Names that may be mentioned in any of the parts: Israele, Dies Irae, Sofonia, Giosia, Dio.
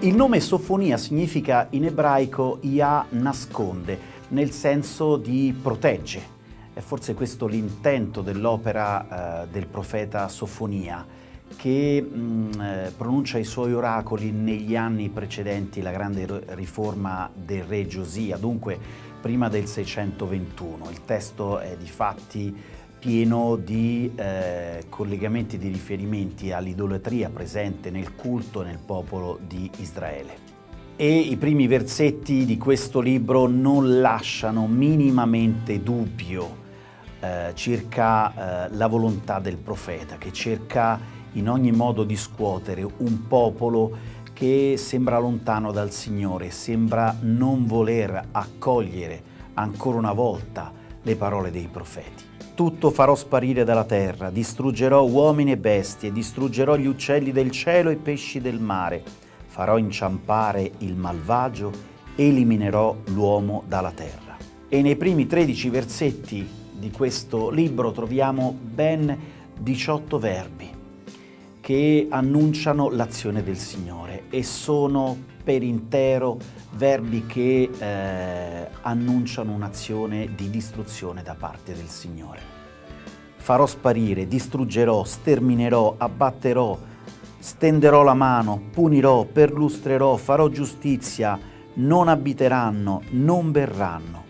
Il nome Sofonia significa in ebraico Yah nasconde, nel senso di protegge. È forse questo l'intento dell'opera del profeta Sofonia, che pronuncia i suoi oracoli negli anni precedenti la grande riforma del re Giosia, dunque prima del 621. Il testo è difatti pieno di collegamenti, di riferimenti all'idolatria presente nel culto nel popolo di Israele. E i primi versetti di questo libro non lasciano minimamente dubbio circa la volontà del profeta, che cerca in ogni modo di scuotere un popolo che sembra lontano dal Signore, sembra non voler accogliere ancora una volta le parole dei profeti. Tutto farò sparire dalla terra, distruggerò uomini e bestie, distruggerò gli uccelli del cielo e i pesci del mare, farò inciampare il malvagio, eliminerò l'uomo dalla terra. E nei primi 13 versetti di questo libro troviamo ben 18 verbi che annunciano l'azione del Signore e sono per intero verbi che annunciano un'azione di distruzione da parte del Signore. Farò sparire, distruggerò, sterminerò, abbatterò, stenderò la mano, punirò, perlustrerò, farò giustizia, non abiteranno, non berranno.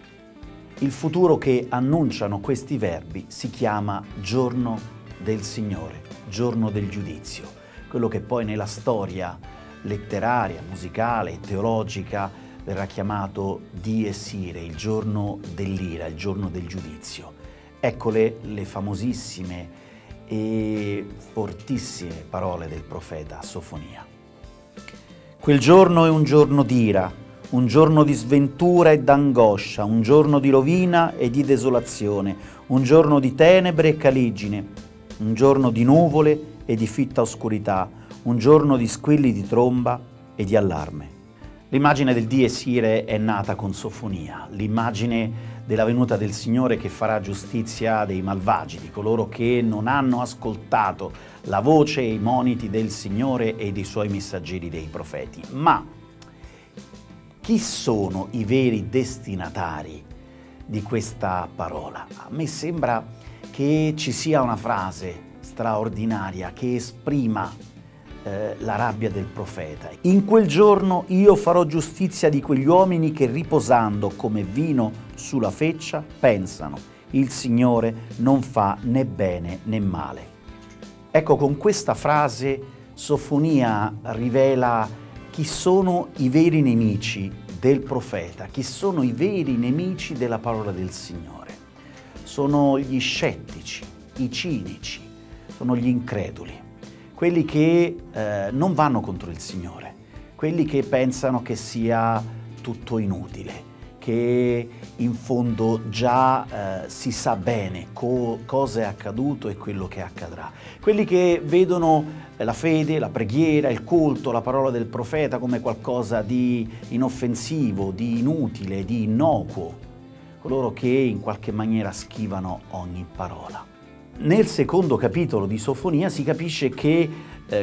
Il futuro che annunciano questi verbi si chiama giorno del Signore, giorno del giudizio, quello che poi nella storia letteraria, musicale e teologica verrà chiamato Dies Irae, il giorno dell'ira, il giorno del giudizio. Eccole le famosissime e fortissime parole del profeta Sofonia. Quel giorno è un giorno d'ira, un giorno di sventura e d'angoscia, un giorno di rovina e di desolazione, un giorno di tenebre e caligine, un giorno di nuvole e di fitta oscurità, un giorno di squilli di tromba e di allarme. L'immagine del Dies Irae è nata con Sofonia, l'immagine della venuta del Signore che farà giustizia dei malvagi, di coloro che non hanno ascoltato la voce e i moniti del Signore e dei suoi messaggeri, dei profeti. Ma chi sono i veri destinatari di questa parola? A me sembra che ci sia una frase straordinaria che esprima la rabbia del profeta. In quel giorno io farò giustizia di quegli uomini che riposando come vino sulla feccia pensano: il Signore non fa né bene né male. Ecco, con questa frase Sofonia rivela chi sono i veri nemici del profeta, chi sono i veri nemici della parola del Signore. Sono gli scettici, i cinici, sono gli increduli, quelli che non vanno contro il Signore, quelli che pensano che sia tutto inutile, che in fondo già si sa bene cosa è accaduto e quello che accadrà. Quelli che vedono la fede, la preghiera, il culto, la parola del profeta come qualcosa di inoffensivo, di inutile, di innocuo, coloro che in qualche maniera schivano ogni parola. Nel secondo capitolo di Sofonia si capisce che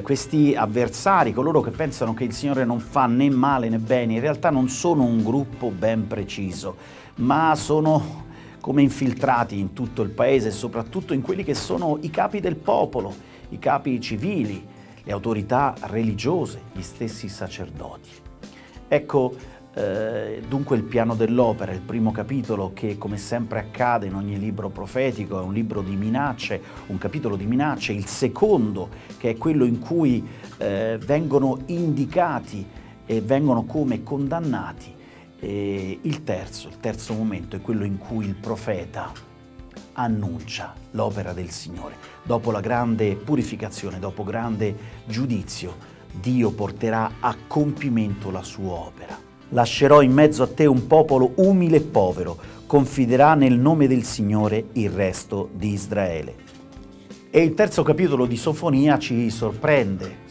questi avversari, coloro che pensano che il Signore non fa né male né bene, in realtà non sono un gruppo ben preciso, ma sono come infiltrati in tutto il paese, soprattutto in quelli che sono i capi del popolo, i capi civili, le autorità religiose, gli stessi sacerdoti. Ecco dunque il piano dell'opera, il primo capitolo, che come sempre accade in ogni libro profetico è un libro di minacce, un capitolo di minacce, il secondo che è quello in cui vengono indicati e vengono come condannati, e il terzo momento è quello in cui il profeta annuncia l'opera del Signore. Dopo la grande purificazione, dopo grande giudizio, Dio porterà a compimento la sua opera. Lascerò in mezzo a te un popolo umile e povero, confiderà nel nome del Signore il resto di Israele. E il terzo capitolo di Sofonia ci sorprende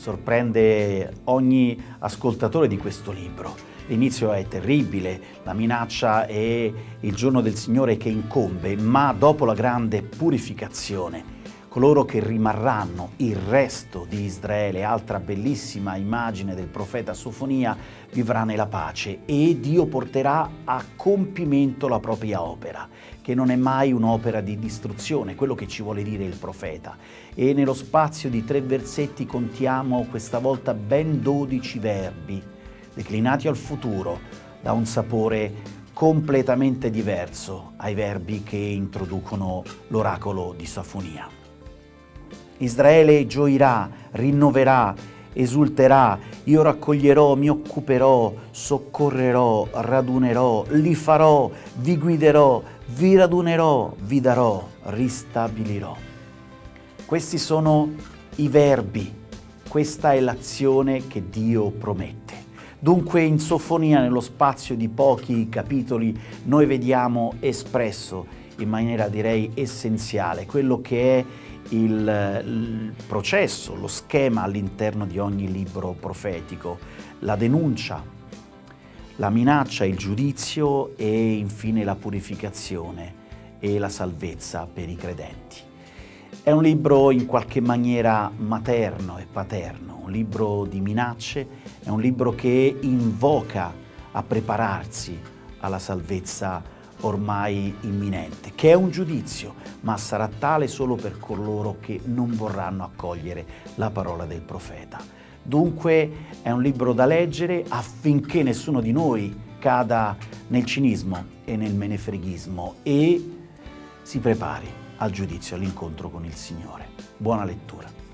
ogni ascoltatore di questo libro. L'inizio è terribile, la minaccia è il giorno del Signore che incombe, ma dopo la grande purificazione, coloro che rimarranno, il resto di Israele, altra bellissima immagine del profeta Sofonia, vivrà nella pace e Dio porterà a compimento la propria opera, che non è mai un'opera di distruzione, quello che ci vuole dire il profeta. E nello spazio di 3 versetti contiamo questa volta ben 12 verbi, declinati al futuro, da un sapore completamente diverso ai verbi che introducono l'oracolo di Sofonia. Israele gioirà, rinnoverà, esulterà, io raccoglierò, mi occuperò, soccorrerò, radunerò, li farò, vi guiderò, vi radunerò, vi darò, ristabilirò. Questi sono i verbi, questa è l'azione che Dio promette. Dunque in Sofonia, nello spazio di pochi capitoli, noi vediamo espresso in maniera direi essenziale quello che è il processo, lo schema all'interno di ogni libro profetico, la denuncia, la minaccia, il giudizio e infine la purificazione e la salvezza per i credenti. È un libro in qualche maniera materno e paterno, un libro di minacce, è un libro che invoca a prepararsi alla salvezza ormai imminente, che è un giudizio, ma sarà tale solo per coloro che non vorranno accogliere la parola del profeta. Dunque è un libro da leggere affinché nessuno di noi cada nel cinismo e nel menefreghismo e si prepari al giudizio, all'incontro con il Signore. Buona lettura.